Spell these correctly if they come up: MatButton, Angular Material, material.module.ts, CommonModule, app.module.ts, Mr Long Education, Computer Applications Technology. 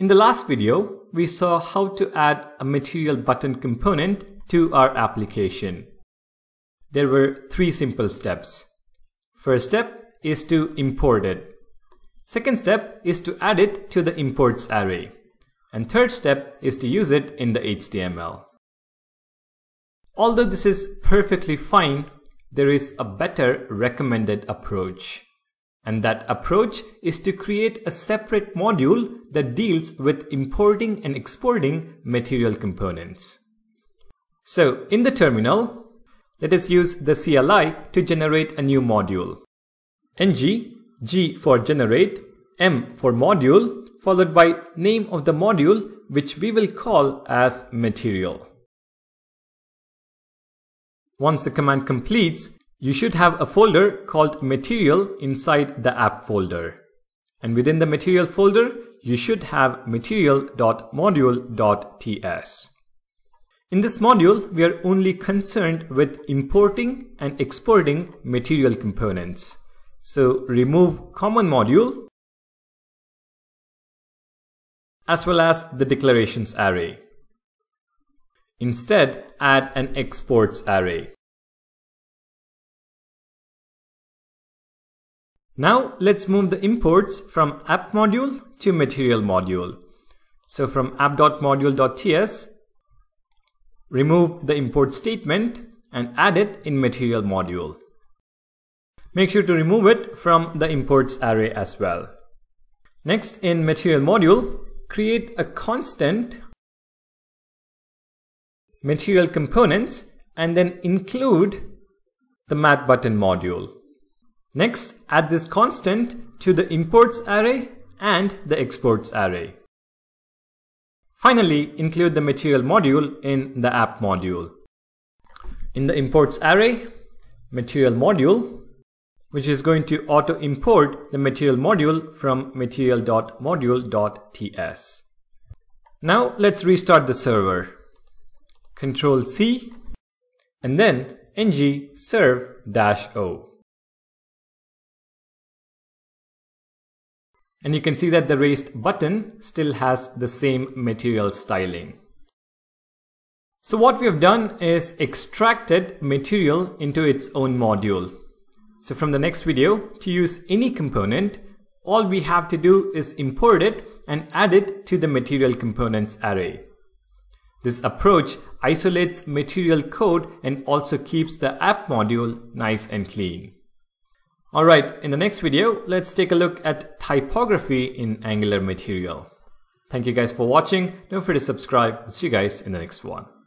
In the last video, we saw how to add a material button component to our application. There were three simple steps. First step is to import it. Second step is to add it to the imports array. And third step is to use it in the HTML. Although this is perfectly fine, there is a better recommended approach. And that approach is to create a separate module that deals with importing and exporting material components. So in the terminal, let us use the CLI to generate a new module. ng, g for generate, m for module, followed by name of the module, which we will call as material. Once the command completes, you should have a folder called material inside the app folder. And within the material folder, you should have material.module.ts. In this module, we are only concerned with importing and exporting material components. So remove CommonModule as well as the declarations array. Instead, add an exports array. Now let's move the imports from app module to material module. So from app.module.ts, remove the import statement and add it in material module. Make sure to remove it from the imports array as well. Next, in material module, create a constant material components and then include the MatButton module. Next, add this constant to the imports array and the exports array. Finally, include the material module in the app module. In the imports array, material module, which is going to auto import the material module from material.module.ts. Now let's restart the server. Control C and then ng serve -o. And you can see that the raised button still has the same material styling. So what we have done is extracted material into its own module. So from the next video, to use any component, all we have to do is import it and add it to the material components array. This approach isolates material code and also keeps the app module nice and clean. Alright, in the next video, let's take a look at typography in Angular Material. Thank you guys for watching. Don't forget to subscribe. I'll see you guys in the next one.